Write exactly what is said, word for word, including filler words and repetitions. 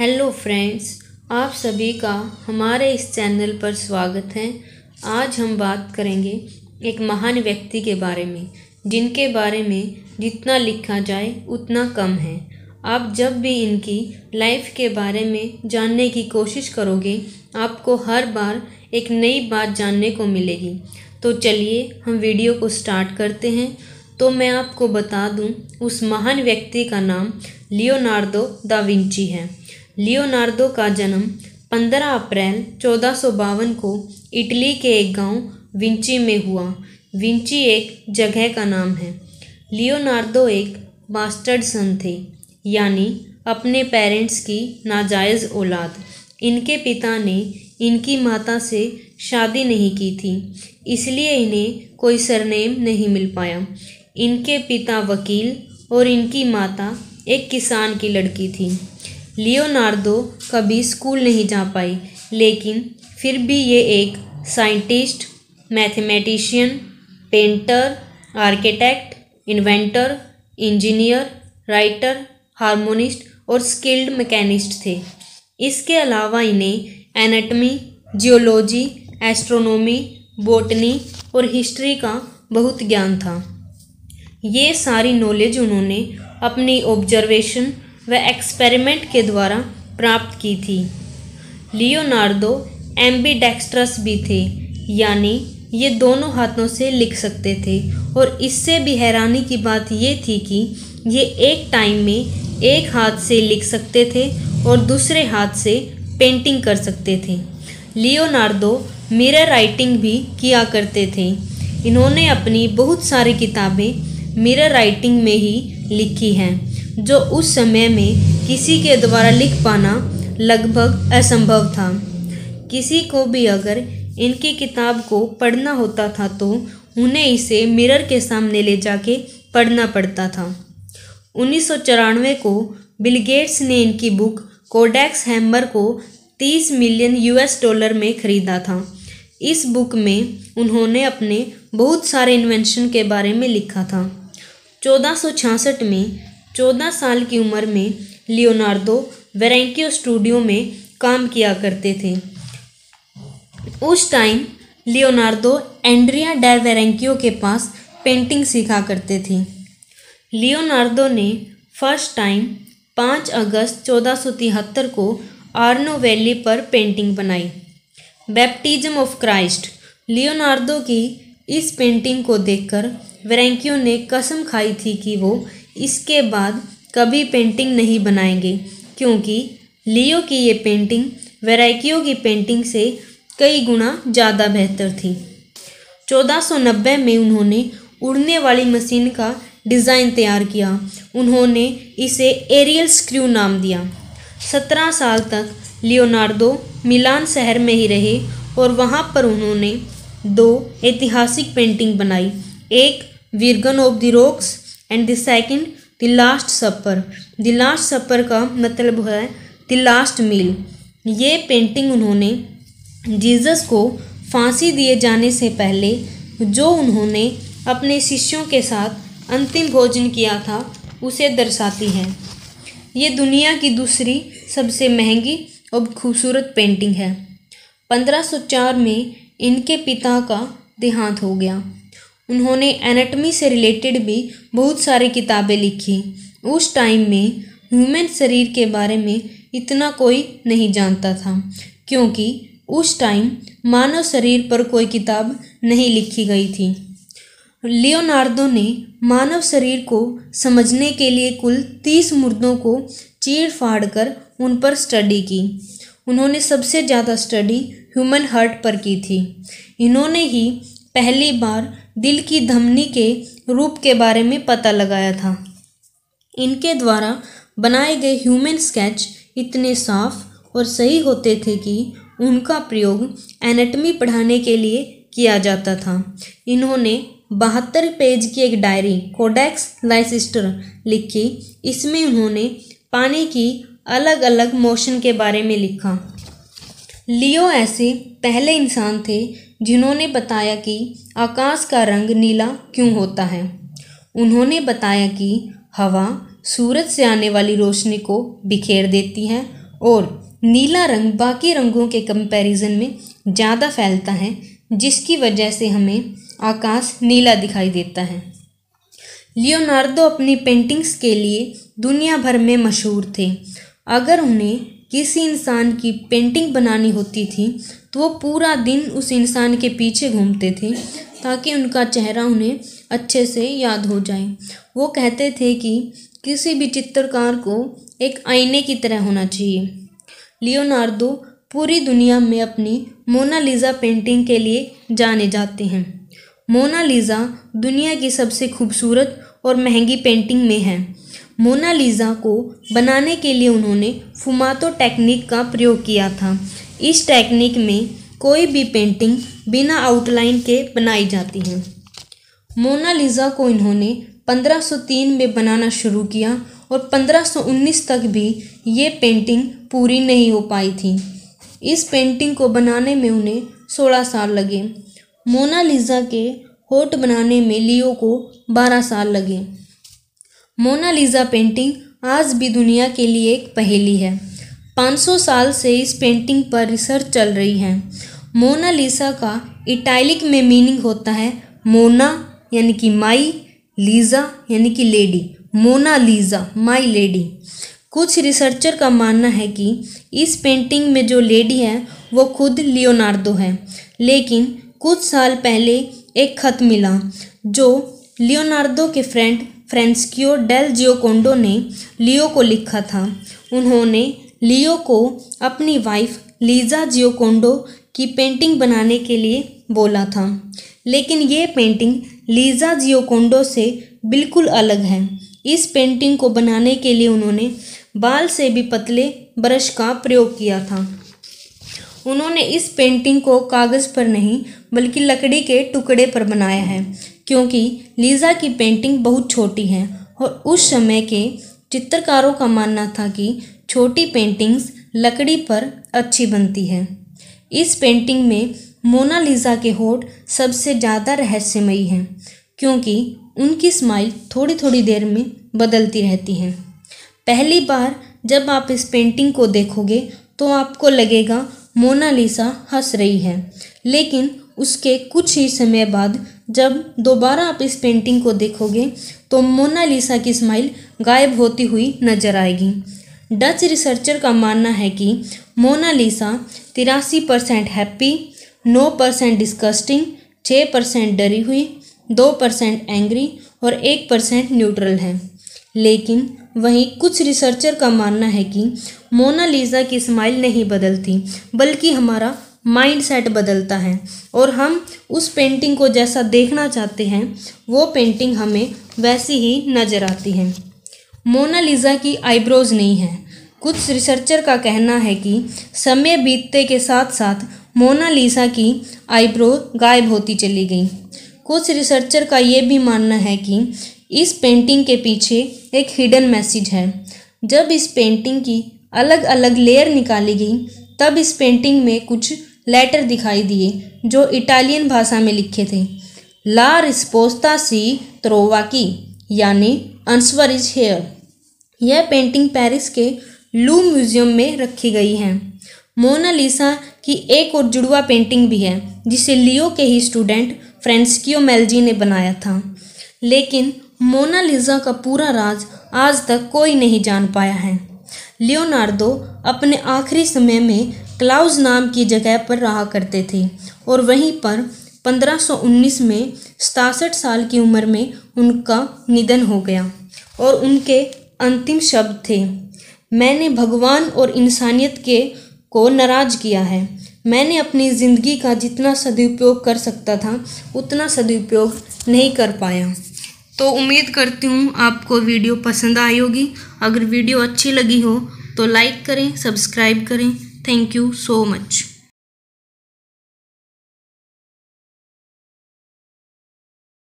Hello friends, आप सभी का हमारे इस चैनल पर स्वागत है। आज हम बात करेंगे एक महान व्यक्ति के बारे में जिनके बारे में जितना लिखा जाए उतना कम है। आप जब भी इनकी लाइफ के बारे में जानने की कोशिश करोगे आपको हर बार एक नई बात जानने को मिलेगी। तो चलिए हम वीडियो को स्टार्ट करते हैं। तो मैं आपको बता दूं, उस महान व्यक्ति का नाम लियोनार्डो दा विंची है। लियोनार्डो का जन्म पंद्रह अप्रैल चौदह सौ बावन को इटली के एक गांव विंची में हुआ। विंची एक जगह का नाम है। लियोनार्डो एक बास्टर्ड सन थे, यानी अपने पेरेंट्स की नाजायज़ औलाद। इनके पिता ने इनकी माता से शादी नहीं की थी, इसलिए इन्हें कोई सरनेम नहीं मिल पाया। इनके पिता वकील और इनकी माता एक किसान की लड़की थी। लियोनार्डो कभी स्कूल नहीं जा पाई, लेकिन फिर भी ये एक scientist, mathematician, painter, architect, inventor, engineer, writer, harmonist और स्किल्ड मैकेनिस्ट थे। इसके अलावा इन्हें एनाटमी, जियोलॉजी, एस्ट्रोनॉमी, बॉटनी और हिस्ट्री का बहुत ज्ञान था। ये सारी नॉलेज उन्होंने अपनी ऑब्जर्वेशन व एक्सपेरिमेंट के द्वारा प्राप्त की थी। लियोनार्डो एम्बीडेक्स्ट्रस भी थे, यानी ये दोनों हाथों से लिख सकते थे। और इससे भी हैरानी की बात ये थी कि ये एक टाइम में एक हाथ से लिख सकते थे और दूसरे हाथ से पेंटिंग कर सकते थे। लियोनार्डो मिरर राइटिंग भी किया करते थे। इन्होंने अपनी बहुत सारी किताबें मिरर राइटिंग में ही लिखी हैं, जो उस समय में किसी के द्वारा लिख पाना लगभग असंभव था। किसी को भी अगर इनकी किताब को पढ़ना होता था तो उन्हें इसे मिरर के सामने ले जाके पढ़ना पड़ता था। उन्नीस सौ चौरानवे को बिल गेट्स ने इनकी बुक कोडेक्स हैमर को तीस मिलियन यू एस डॉलर में ख़रीदा था। इस बुक में उन्होंने अपने बहुत सारे इन्वेंशन के बारे में लिखा था। चौदह सौ छियासठ में चौदह साल की उम्र में लियोनार्डो वेरेंक्यो स्टूडियो में काम किया करते थे। उस टाइम लियोनार्डो एंड्रिया डेल वेरेंक्यो के पास पेंटिंग सीखा करते थे। लियोनार्डो ने फर्स्ट टाइम पाँच अगस्त चौदह सौ तिहत्तर को आर्नो वैली पर पेंटिंग बनाई, बैप्टिज्म ऑफ क्राइस्ट। लियोनार्डो की इस पेंटिंग को देखकर वेरेंक्यो ने कसम खाई थी कि वो इसके बाद कभी पेंटिंग नहीं बनाएंगे, क्योंकि लियो की ये पेंटिंग वेरेंक्यो की पेंटिंग से कई गुना ज़्यादा बेहतर थी। चौदह सौ नब्बे में उन्होंने उड़ने वाली मशीन का डिज़ाइन तैयार किया। उन्होंने इसे एरियल स्क्रू नाम दिया। सत्रह साल तक लियोनार्डो मिलान शहर में ही रहे और वहाँ पर उन्होंने दो ऐतिहासिक पेंटिंग बनाई, एक विर्गन of the rocks and the second the last supper. The last supper का मतलब है द लास्ट मील। ये पेंटिंग उन्होंने जीसस को फांसी दिए जाने से पहले जो उन्होंने अपने शिष्यों के साथ अंतिम भोजन किया था उसे दर्शाती है। ये दुनिया की दूसरी सबसे महंगी और खूबसूरत पेंटिंग है। पंद्रह सौ चार में इनके पिता का देहांत हो गया। उन्होंने एनाटमी से रिलेटेड भी बहुत सारी किताबें लिखी। उस टाइम में ह्यूमन शरीर के बारे में इतना कोई नहीं जानता था, क्योंकि उस टाइम मानव शरीर पर कोई किताब नहीं लिखी गई थी। लियोनार्डो ने मानव शरीर को समझने के लिए कुल तीस मुर्दों को चीर फाड़ कर उन पर स्टडी की। उन्होंने सबसे ज़्यादा स्टडी ह्यूमन हार्ट पर की थी। इन्होंने ही पहली बार दिल की धमनी के रूप के बारे में पता लगाया था। इनके द्वारा बनाए गए ह्यूमन स्केच इतने साफ और सही होते थे कि उनका प्रयोग एनाटमी पढ़ाने के लिए किया जाता था। इन्होंने बहत्तर पेज की एक डायरी कोडेक्स लाइसिस्टर लिखी। इसमें उन्होंने पानी की अलग अलग मोशन के बारे में लिखा। लियो ऐसे पहले इंसान थे जिन्होंने बताया कि आकाश का रंग नीला क्यों होता है। उन्होंने बताया कि हवा सूरज से आने वाली रोशनी को बिखेर देती है और नीला रंग बाकी रंगों के कंपैरिजन में ज़्यादा फैलता है, जिसकी वजह से हमें आकाश नीला दिखाई देता है। लियोनार्डो अपनी पेंटिंग्स के लिए दुनिया भर में मशहूर थे। अगर उन्हें किसी इंसान की पेंटिंग बनानी होती थी तो वो पूरा दिन उस इंसान के पीछे घूमते थे ताकि उनका चेहरा उन्हें अच्छे से याद हो जाए। वो कहते थे कि किसी भी चित्रकार को एक आईने की तरह होना चाहिए। लियोनार्डो पूरी दुनिया में अपनी मोनालिसा पेंटिंग के लिए जाने जाते हैं। मोनालिसा दुनिया की सबसे खूबसूरत और महंगी पेंटिंग में है। मोनालिसा को बनाने के लिए उन्होंने फुमातो टेक्निक का प्रयोग किया था। इस टेक्निक में कोई भी पेंटिंग बिना आउटलाइन के बनाई जाती है। मोनालिसा को इन्होंने पंद्रह सौ तीन में बनाना शुरू किया और पंद्रह सौ उन्नीस तक भी ये पेंटिंग पूरी नहीं हो पाई थी। इस पेंटिंग को बनाने में उन्हें सोलह साल लगे। मोनालिसा के होठ बनाने में लियो को बारह साल लगे। मोनालिसा पेंटिंग आज भी दुनिया के लिए एक पहेली है। पाँच सौ साल से इस पेंटिंग पर रिसर्च चल रही है। मोनालिसा का इटैलिक में मीनिंग होता है मोना यानी कि माई, लीज़ा यानी कि लेडी, मोनालिसा माई लेडी। कुछ रिसर्चर का मानना है कि इस पेंटिंग में जो लेडी है वो खुद लियोनार्डो है। लेकिन कुछ साल पहले एक खत मिला जो लियोनार्डो के फ्रेंड फ्रांसेस्को डेल जियोकोंडो ने लियो को लिखा था। उन्होंने लियो को अपनी वाइफ लीज़ा जियोकोंडो की पेंटिंग बनाने के लिए बोला था, लेकिन ये पेंटिंग लीज़ा जियोकोंडो से बिल्कुल अलग है। इस पेंटिंग को बनाने के लिए उन्होंने बाल से भी पतले ब्रश का प्रयोग किया था। उन्होंने इस पेंटिंग को कागज़ पर नहीं बल्कि लकड़ी के टुकड़े पर बनाया है, क्योंकि लीज़ा की पेंटिंग बहुत छोटी है और उस समय के चित्रकारों का मानना था कि छोटी पेंटिंग्स लकड़ी पर अच्छी बनती है। इस पेंटिंग में मोनालिसा के होठ सबसे ज़्यादा रहस्यमयी हैं, क्योंकि उनकी स्माइल थोड़ी थोड़ी देर में बदलती रहती है। पहली बार जब आप इस पेंटिंग को देखोगे तो आपको लगेगा मोनालिसा हंस रही है, लेकिन उसके कुछ ही समय बाद जब दोबारा आप इस पेंटिंग को देखोगे तो मोनालिसा की स्माइल गायब होती हुई नजर आएगी। डच रिसर्चर का मानना है कि मोनालिसा तिरासी परसेंट हैप्पी, नौ परसेंट डिस्कस्टिंग, छः परसेंट डरी हुई, दो परसेंट एंग्री और एक परसेंट न्यूट्रल है। लेकिन वहीं कुछ रिसर्चर का मानना है कि मोनालिसा की स्माइल नहीं बदलती, बल्कि हमारा माइंडसेट बदलता है और हम उस पेंटिंग को जैसा देखना चाहते हैं वो पेंटिंग हमें वैसी ही नज़र आती है। मोनालिसा की आईब्रोज नहीं है। कुछ रिसर्चर का कहना है कि समय बीतते के साथ साथ मोनालिसा की आईब्रो गायब होती चली गई। कुछ रिसर्चर का ये भी मानना है कि इस पेंटिंग के पीछे एक हिडन मैसेज है। जब इस पेंटिंग की अलग अलग लेयर निकाली गई तब इस पेंटिंग में कुछ लेटर दिखाई दिए जो इटालियन भाषा में लिखे थे। ला रिस्पोस्ता सी त्रोवाकी यानी आंसर इज हियर। यह पेंटिंग पेरिस के लू म्यूजियम में रखी गई है। मोनालिसा की एक और जुड़वा पेंटिंग भी है जिसे लियो के ही स्टूडेंट फ्रांसेस्को मेल्जी ने बनाया था, लेकिन मोनालिसा का पूरा राज आज तक कोई नहीं जान पाया है। लियोनार्डो अपने आखिरी समय में क्लाउज नाम की जगह पर रहा करते थे और वहीं पर पंद्रह सौ उन्नीस में सतासठ साल की उम्र में उनका निधन हो गया और उनके अंतिम शब्द थे, मैंने भगवान और इंसानियत के को नाराज़ किया है। मैंने अपनी ज़िंदगी का जितना सदुपयोग कर सकता था उतना सदुपयोग नहीं कर पाया। तो उम्मीद करती हूँ आपको वीडियो पसंद आई होगी। अगर वीडियो अच्छी लगी हो तो लाइक करें, सब्सक्राइब करें। Thank you so much.